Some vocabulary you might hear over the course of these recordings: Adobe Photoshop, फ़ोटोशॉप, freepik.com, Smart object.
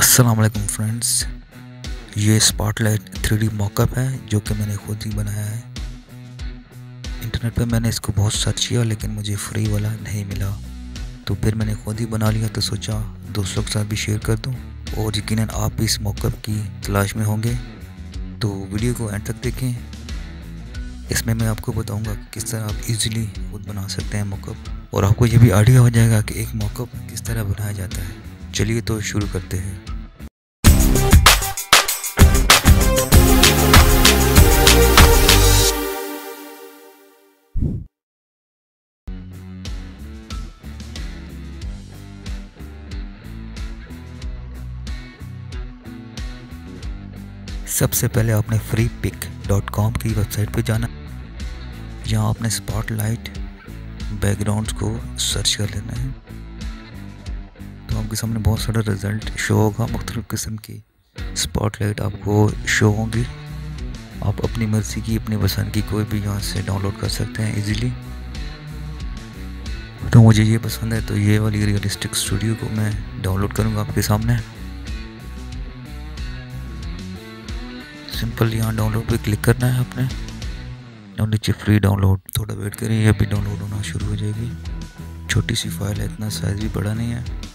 अस्सलामुअलैकुम फ्रेंड्स, ये spotlight 3D mock-up है जो कि मैंने खुद ही बनाया है। इंटरनेट पे मैंने इसको बहुत सर्च किया लेकिन मुझे फ्री वाला नहीं मिला, तो फिर मैंने खुद ही बना लिया। तो सोचा दोस्तों के साथ भी शेयर कर दूं और यकीनन आप भी इस मॉकअप की तलाश में होंगे, तो वीडियो को एंड तक देखें। इसमें मैं आपको बताऊँगा किस तरह आप ईज़िली खुद बना सकते हैं मॉकअप, और आपको ये भी आइडिया हो जाएगा कि एक मॉकअप किस तरह बनाया जाता है। चलिए तो शुरू करते हैं। सबसे पहले आपने freepik.com की वेबसाइट पे जाना। यहाँ आपने स्पॉटलाइट बैकग्राउंड्स को सर्च कर लेना है। आपके सामने बहुत सारा रिज़ल्ट शो होगा, मुख्तलिफ़ किस्म की स्पॉटलाइट आपको शो होंगी। आप अपनी मर्ज़ी की, अपनी पसंद की कोई भी यहाँ से डाउनलोड कर सकते हैं इजीली। तो मुझे ये पसंद है तो ये वाली रियलिस्टिक स्टूडियो को मैं डाउनलोड करूँगा आपके सामने। सिंपल यहाँ डाउनलोड पे क्लिक करना है आपने, और नीचे फ्री डाउनलोड। थोड़ा वेट करिए, अभी डाउनलोड होना शुरू हो जाएगी। छोटी सी फाइल है, इतना साइज़ भी बड़ा नहीं है।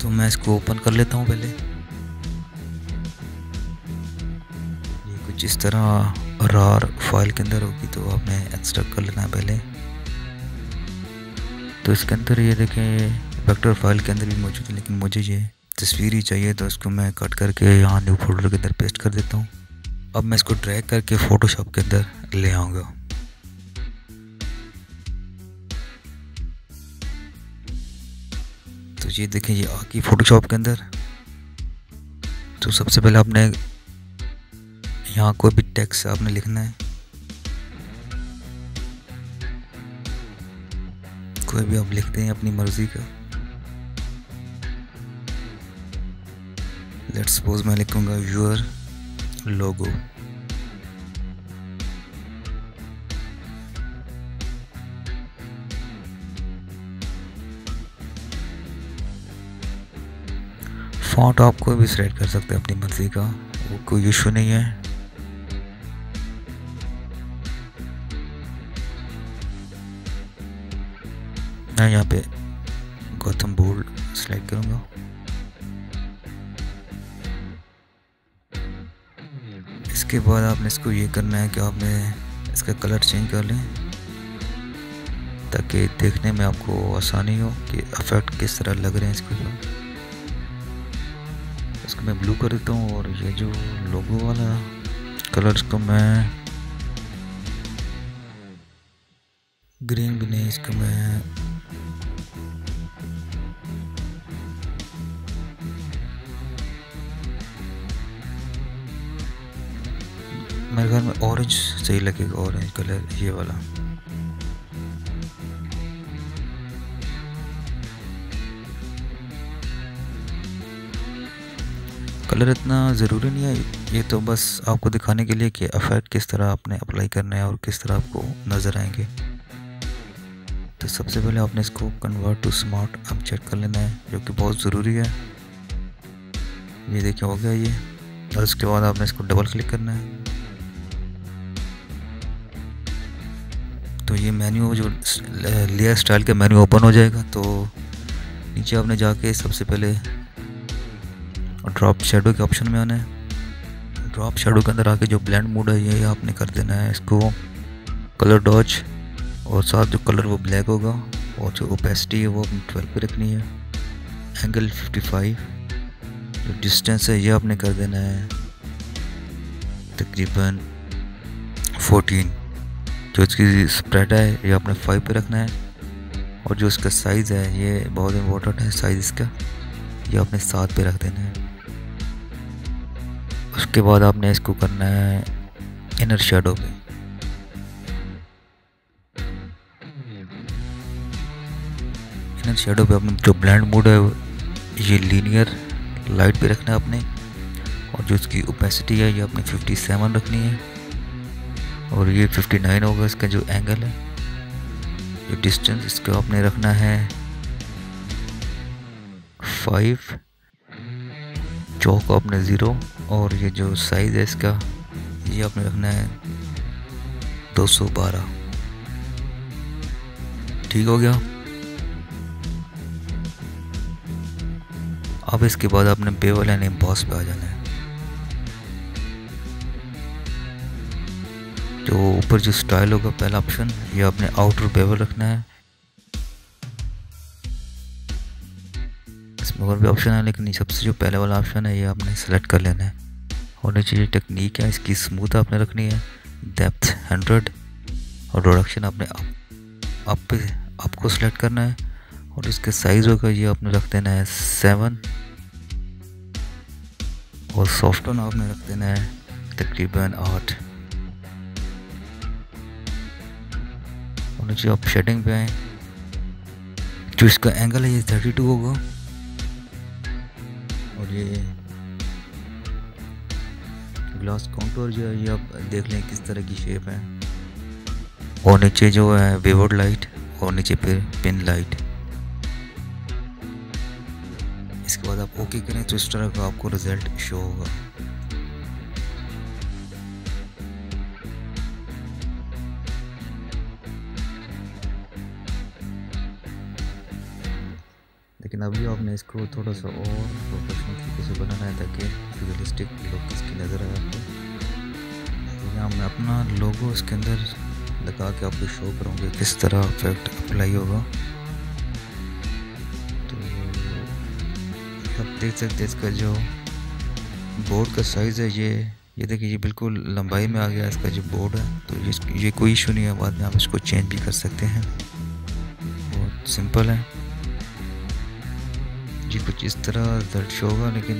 तो मैं इसको ओपन कर लेता हूँ पहले। ये कुछ इस तरह रार फाइल के अंदर होगी, तो आपने एक्सट्रैक्ट कर लेना है पहले। तो इसके अंदर ये देखें, वेक्टर फाइल के अंदर भी मौजूद है, लेकिन मुझे ये तस्वीर ही चाहिए तो इसको मैं कट करके यहाँ न्यू फोल्डर के अंदर पेस्ट कर देता हूँ। अब मैं इसको ड्रैग करके फ़ोटोशॉप के अंदर ले आऊँगा। ये देखें, ये आ गई फोटोशॉप के अंदर। तो सबसे पहले आपने यहाँ कोई भी टेक्स्ट आपने लिखना है, कोई भी आप लिखते हैं अपनी मर्जी का। लेट्स सपोज मैं लिखूंगा योर लोगो। फ़ॉन्ट आप कोई भी सेलेक्ट कर सकते हैं अपनी मर्ज़ी का, वो कोई इशू नहीं है। मैं यहाँ पे गौतम बोल्ड सेलेक्ट करूँगा। इसके बाद आपने इसको ये करना है कि आपने इसका कलर चेंज कर लें ताकि देखने में आपको आसानी हो कि इफेक्ट किस तरह लग रहे हैं। इसको मैं ब्लू कर देता हूँ, और ये जो लोगो वाला कलर्स को मैं ग्रीन भी नहीं, इसको मैं मेरे घर में ऑरेंज सही लगेगा, ऑरेंज कलर ये वाला। कलर इतना ज़रूरी नहीं है, ये तो बस आपको दिखाने के लिए कि इफेक्ट किस तरह आपने अप्लाई करना है और किस तरह आपको नज़र आएंगे। तो सबसे पहले आपने इसको कन्वर्ट टू स्मार्ट ऑब्जेक्ट कर लेना है, जो कि बहुत ज़रूरी है। ये देखिए हो गया ये, और उसके बाद आपने इसको डबल क्लिक करना है। तो ये मेन्यू जो लेयर स्टाइल का मेन्यू ओपन हो जाएगा। तो नीचे आपने जाके सबसे पहले ड्रॉप शेडो के ऑप्शन में आना है। ड्रॉप शेडो के अंदर आके जो ब्लेंड मोड है ये आपने कर देना है, इसको कलर डॉज, और साथ जो कलर वो ब्लैक होगा, और जो ओपेसिटी है वो 12 पे रखनी है, एंगल 55, जो डिस्टेंस है ये आपने कर देना है तकरीबन 14, जो इसकी स्प्रेड है ये आपने 5 पे रखना है, और जो इसका साइज़ है ये बहुत इम्पोर्टेंट है, साइज़ इसका ये आपने 7 पे रख देना है। उसके बाद आपने इसको करना है इनर शेडो पे। इनर शेडो पे आपने जो ब्लेंड मोड है ये लीनियर लाइट पे रखना है आपने, और जो इसकी ओपेसिटी है ये आपने 57 रखनी है, और ये 59 होगा इसका जो एंगल है। जो डिस्टेंस इसको आपने रखना है 5, चौक आपने 0 और ये जो साइज़ है इसका ये आपने रखना है 212। ठीक हो गया। अब इसके बाद आपने बेवल एंड इम्पॉस पे आ जाना है। तो ऊपर जो स्टाइल होगा पहला ऑप्शन, ये आपने आउटर बेवल रखना है। इसमें और भी ऑप्शन है लेकिन सबसे जो पहला वाला ऑप्शन है ये आपने सेलेक्ट कर लेना है। और नीचे जो टेक्निक है इसकी स्मूथ आपने रखनी है, डेप्थ 100 और रोडक्शन आपने आपको सेलेक्ट करना है। और इसके साइज़ होगा ये आपने रख देना है 7 और सॉफ्ट टोन आपने रख देना है तकरीबन 8। और नीचे आप शेडिंग पे आए, जो इसका एंगल है ये 32 होगा और ये ग्लास काउंटर जो है ये आप देख लें किस तरह की शेप है। और नीचे जो है वेवर्ड लाइट और नीचे फिर पिन लाइट। इसके बाद आप ओके करें तो इस तरह का आपको रिजल्ट शो होगा। लेकिन अभी आपने इसको थोड़ा सा और प्रोफेशनल तरीके से बनाना है ताकि रियलिस्टिक लुक इसकी नज़र आए आपको। यहाँ मैं अपना लोगो इसके अंदर लगा के आपको शो करूँगा किस तरह इफेक्ट अप्लाई होगा। तो आप देख सकते इसका जो बोर्ड का साइज़ है ये देखिए ये बिल्कुल लंबाई में आ गया इसका जो बोर्ड है। तो ये कोई इशू नहीं है, बाद में आप इसको चेंज भी कर सकते हैं, बहुत सिंपल है जी। कुछ इस तरह दर्द होगा लेकिन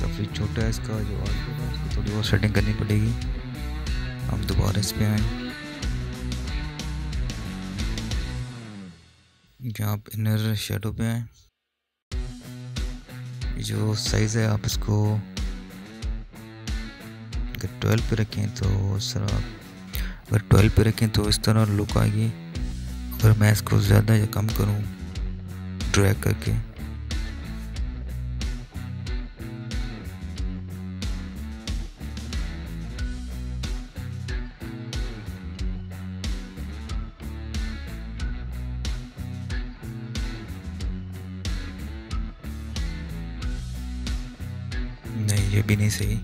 काफ़ी छोटा है इसका जो आउटपुट है, इसको थोड़ी और सेटिंग करनी पड़ेगी। हम दोबारा इस पर आए, जहाँ आप इनर शेडो पे आए, जो साइज़ है आप इसको 12 पे रखें तो इस तरह, अगर 12 पे रखें तो इस तरह लुक आएगी। अगर मैं इसको ज़्यादा या कम करूं ड्रैग करके नहीं, ये भी नहीं सही।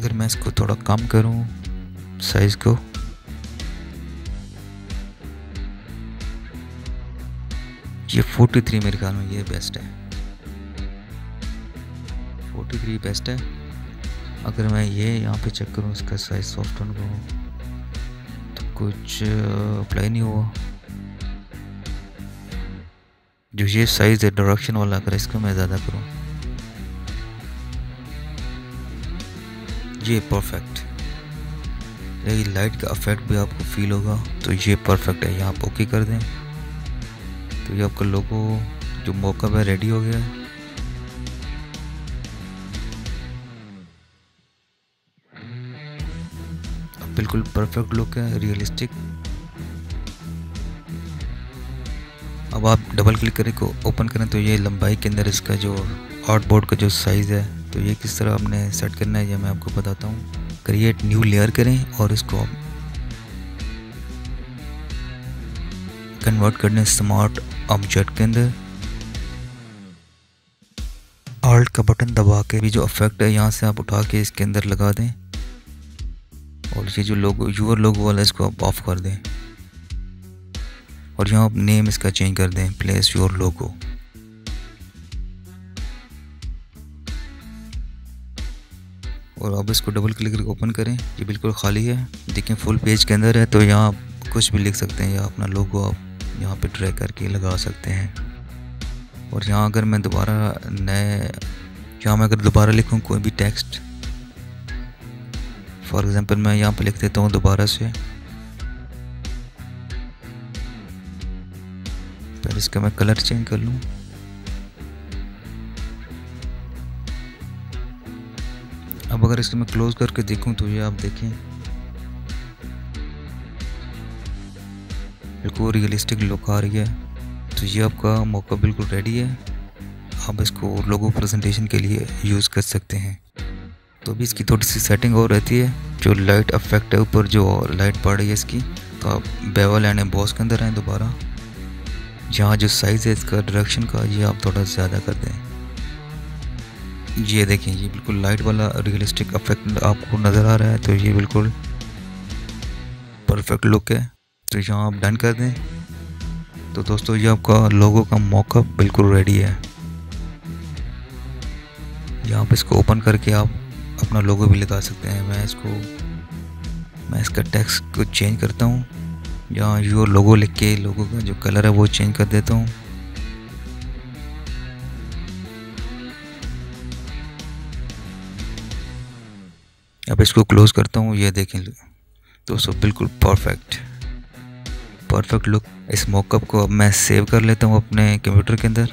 अगर मैं इसको थोड़ा कम करूं साइज़ को ये 43 मेरे ख्याल में ये बेस्ट है, 43 बेस्ट है। अगर मैं ये यहाँ पे चेक करूँ इसका साइज़ सॉफ्ट टोन को तो कुछ अप्लाई नहीं हुआ। जो ये साइज़ है डायरेक्शन वाला अगर इसको मैं ज़्यादा करूँ ये परफेक्ट, ये लाइट का इफेक्ट भी आपको फील होगा तो ये परफेक्ट है। यहाँ आप ओके कर दें तो ये आपका लोगो जो मॉकअप है रेडी हो गया। अब बिल्कुल परफेक्ट लुक है, रियलिस्टिक। अब आप डबल क्लिक करें को ओपन करें तो ये लंबाई के अंदर इसका जो आउटबोर्ड का जो साइज़ है तो ये किस तरह आपने सेट करना है ये मैं आपको बताता हूँ। क्रिएट न्यू लेयर करें और इसको आप कन्वर्ट करने स्मार्ट ऑब्जेक्ट के अंदर। ऑल्ट का बटन दबा के भी जो इफेक्ट है यहाँ से आप उठा के इसके अंदर लगा दें और ये जो लोगो यूर लोगो वाला इसको आप ऑफ कर दें और यहाँ आप नेम इसका चेंज कर दें, प्लेस योर लोगो। और अब इसको डबल क्लिक करके ओपन करें, ये बिल्कुल खाली है, देखें फुल पेज के अंदर है। तो यहाँ आप कुछ भी लिख सकते हैं या अपना लोगो आप यहाँ पे ड्रैग करके लगा सकते हैं। और यहाँ अगर मैं दोबारा अगर दोबारा लिखूँ कोई भी टेक्स्ट, फॉर एग्ज़ाम्पल मैं यहाँ पे लिख देता हूँ दोबारा से, पर इसका मैं कलर चेंज कर लूँ। अब अगर इसको मैं क्लोज़ करके देखूँ तो ये आप देखें बिल्कुल रियलिस्टिक लुक आ रही है। तो ये आपका मॉकअप बिल्कुल रेडी है, आप इसको लोगो प्रेजेंटेशन के लिए यूज़ कर सकते हैं। तो अभी इसकी थोड़ी सी सेटिंग और रहती है, जो लाइट अफेक्ट है ऊपर जो लाइट पड़ रही है इसकी, तो आप बेवल एंड एम्बॉस के अंदर आए दोबारा, यहाँ जो साइज़ है इसका डायरेक्शन का ये आप थोड़ा ज़्यादा कर दें। ये देखें, ये बिल्कुल लाइट वाला रियलिस्टिक अफेक्ट आपको नज़र आ रहा है, तो ये बिल्कुल परफेक्ट लुक है। तो यहाँ आप डन कर दें। तो दोस्तों ये आपका लोगो का मॉकअप बिल्कुल रेडी है। यहाँ पर इसको ओपन करके आप अपना लोगो भी लगा सकते हैं। मैं इसका टेक्स्ट को चेंज करता हूँ, यहाँ योर लोगो लिख के लोगो का जो कलर है वो चेंज कर देता हूँ। अब इसको क्लोज करता हूँ। ये देखें दोस्तों, बिल्कुल परफेक्ट लुक। इस मॉकअप को अब मैं सेव कर लेता हूँ अपने कंप्यूटर के अंदर।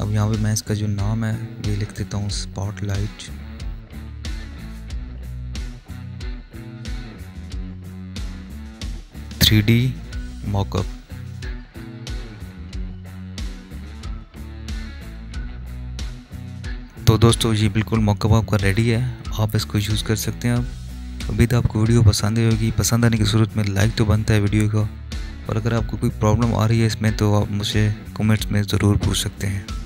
अब यहाँ पे मैं इसका जो नाम है ये लिख देता हूँ स्पॉटलाइट। Three D mock-up. तो दोस्तों ये बिल्कुल मॉकअप आपका रेडी है, आप इसको यूज़ कर सकते हैं। आप अभी तो आपको वीडियो पसंद आई होगी, पसंद आने की सूरत में लाइक तो बनता है वीडियो का, और अगर आपको कोई प्रॉब्लम आ रही है इसमें तो आप मुझे कमेंट्स में ज़रूर पूछ सकते हैं।